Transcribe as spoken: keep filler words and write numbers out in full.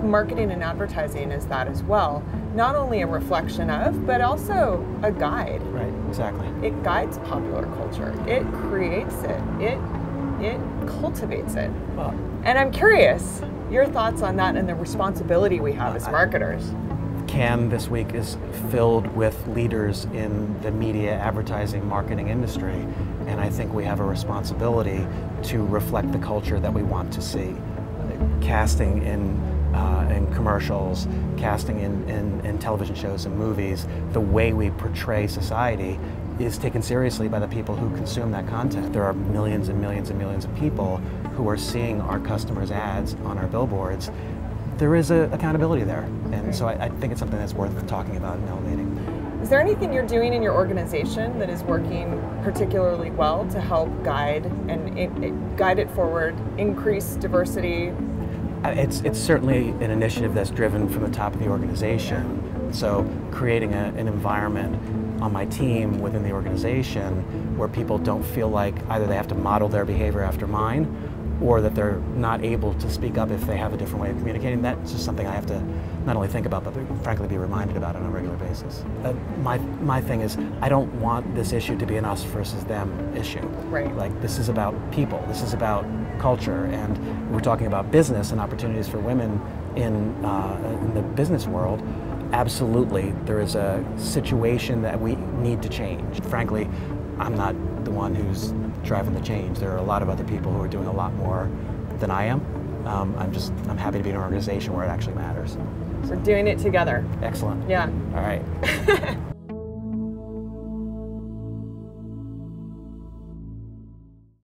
think marketing and advertising is that as well. Not only a reflection of, but also a guide. Right, exactly. It guides popular culture. It creates it. It it cultivates it. Well, and I'm curious, your thoughts on that and the responsibility we have uh, as marketers. CAM this week is filled with leaders in the media, advertising, marketing industry, and I think we have a responsibility to reflect the culture that we want to see. Casting in, uh, in commercials, casting in, in, in television shows and movies, the way we portray society is taken seriously by the people who consume that content. There are millions and millions and millions of people who are seeing our customers' ads on our billboards. There is a accountability there, and so I, I think it's something that's worth talking about and elevating. Is there anything you're doing in your organization that is working particularly well to help guide and it, it, guide it forward, increase diversity? It's it's certainly an initiative that's driven from the top of the organization. So creating a, an environment on my team within the organization where people don't feel like either they have to model their behavior after mine, or that they're not able to speak up if they have a different way of communicating. That's just something I have to not only think about, but frankly be reminded about on a regular basis. Uh, my, my thing is, I don't want this issue to be an us versus them issue. Right. Like, this is about people, this is about culture, and we're talking about business and opportunities for women in, uh, in the business world. Absolutely, there is a situation that we need to change. Frankly, I'm not the one who's driving the change. There are a lot of other people who are doing a lot more than I am. Um, I'm just, I'm happy to be in an organization where it actually matters. We're doing it together. Excellent. Yeah. All right.